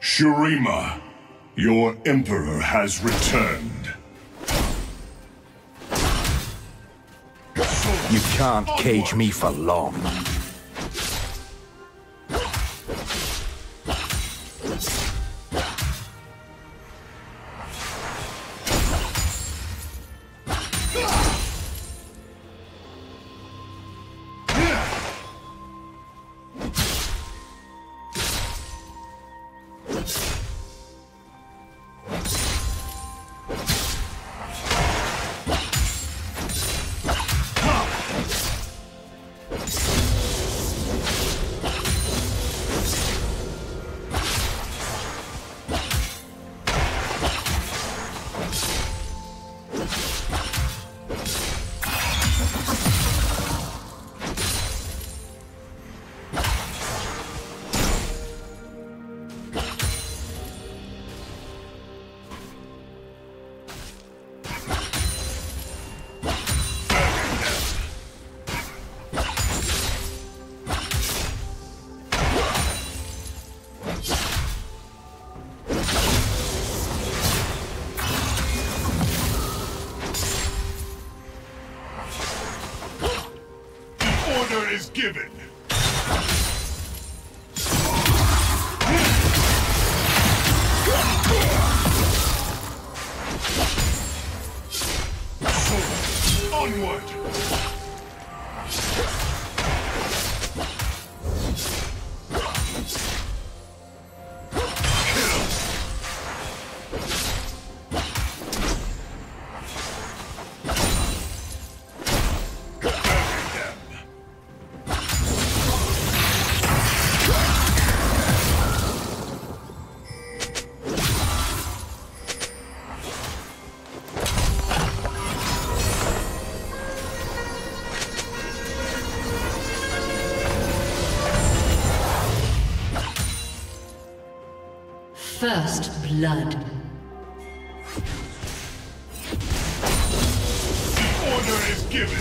Shurima, your Emperor has returned. You can't cage me for long. Given. So, onward! First blood. The order is given.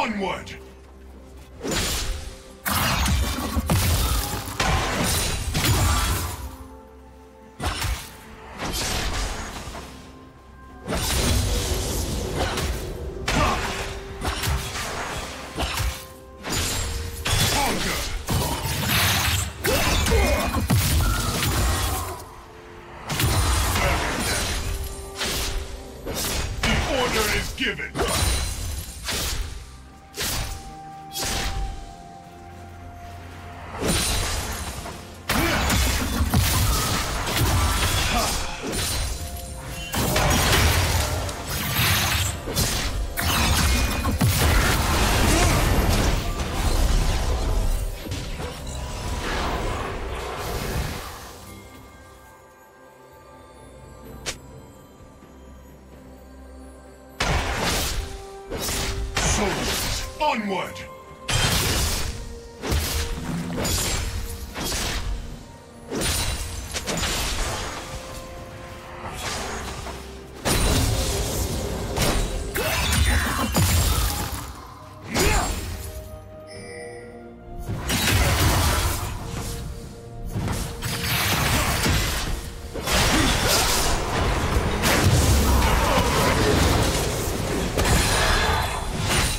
Onward! Onward!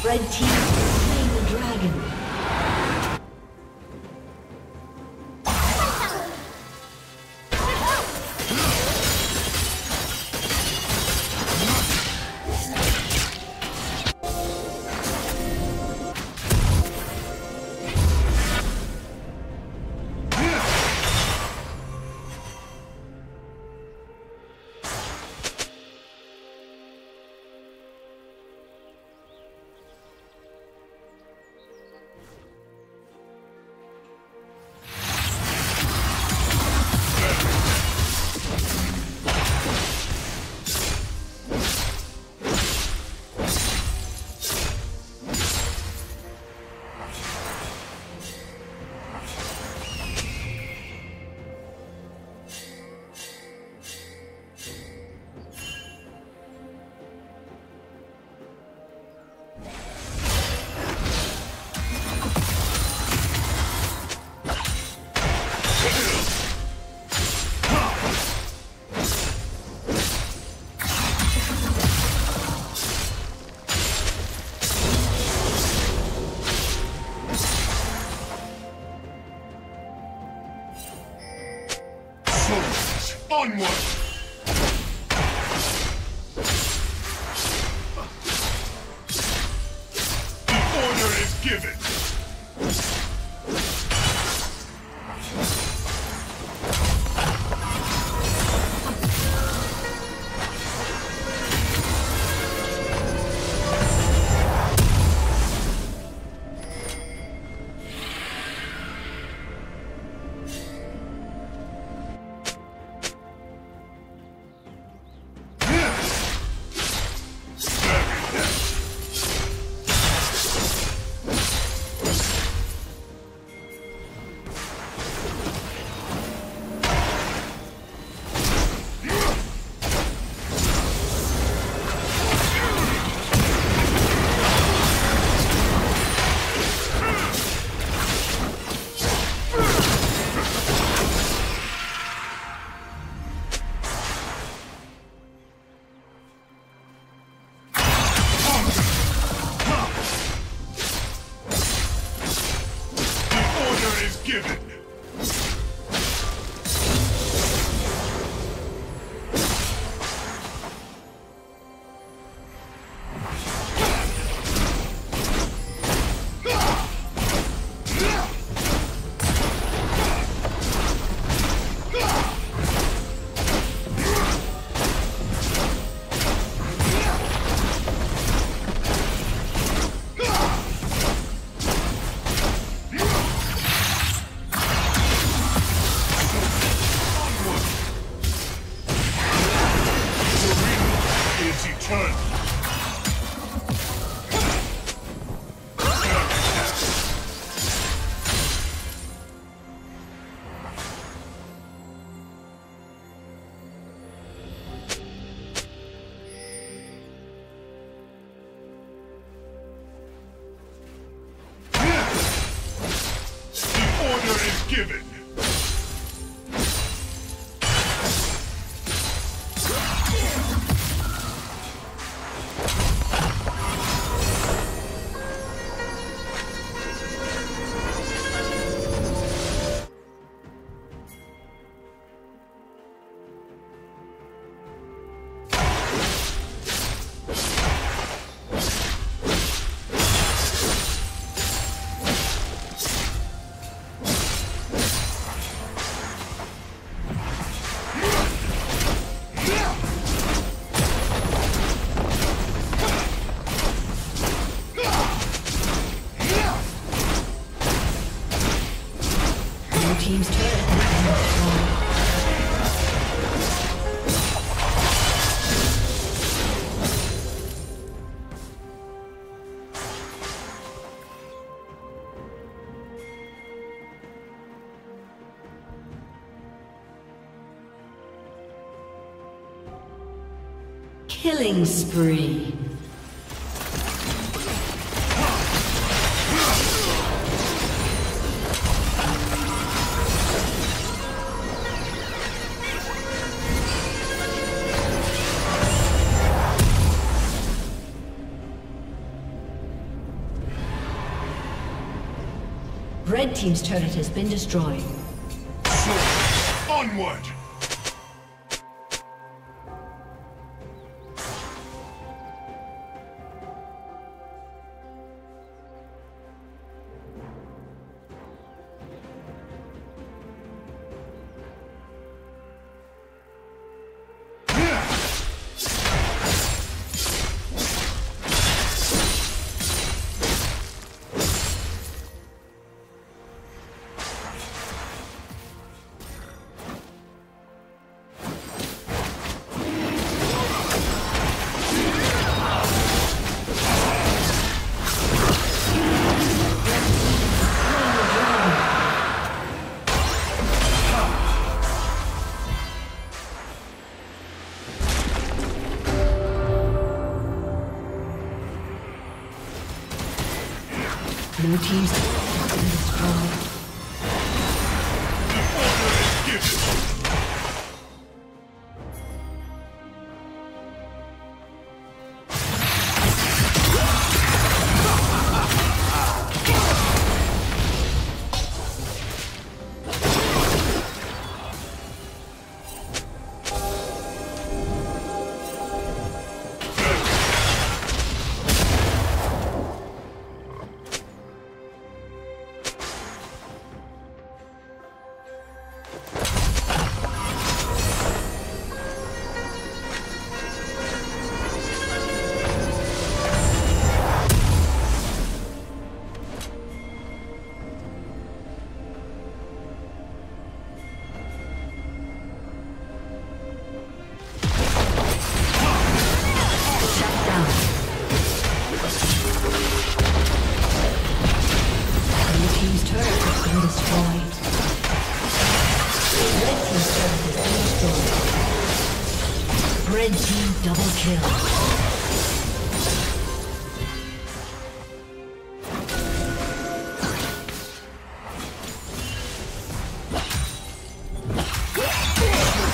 Red team has slain the dragon. Onward! forgiven. Killing spree. Red team's turret has been destroyed. Onward! Blue team's turret is destroyed. The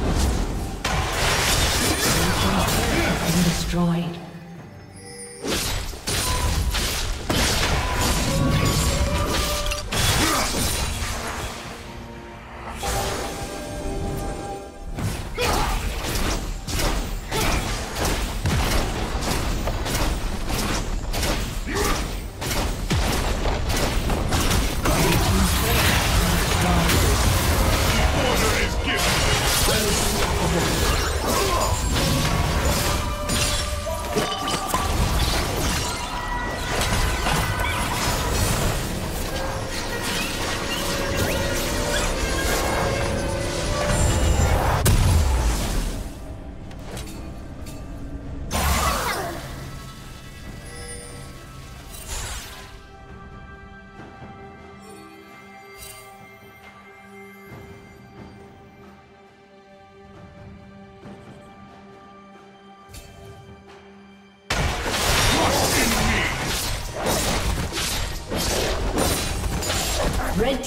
order is destroyed.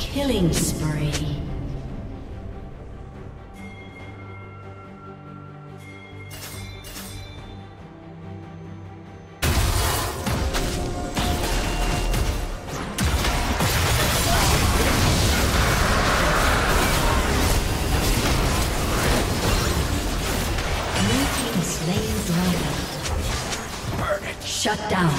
Killing spree. Making slain dragon. Burn it. Shut down.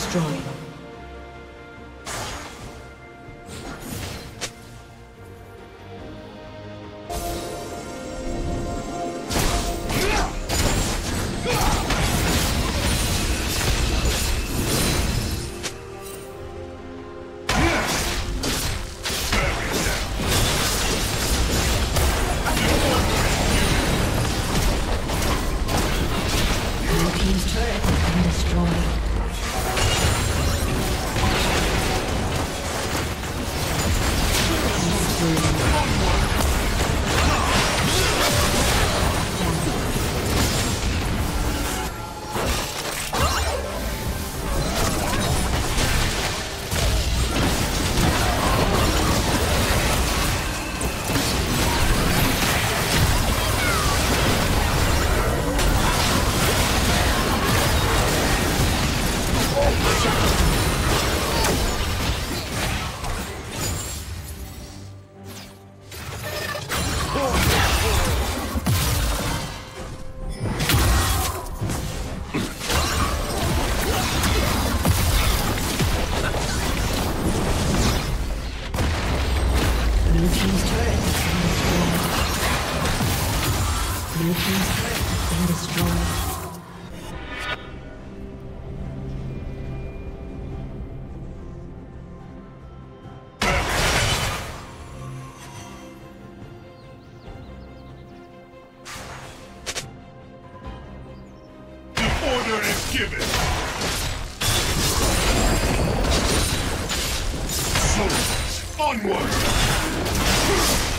destroyed. Onward!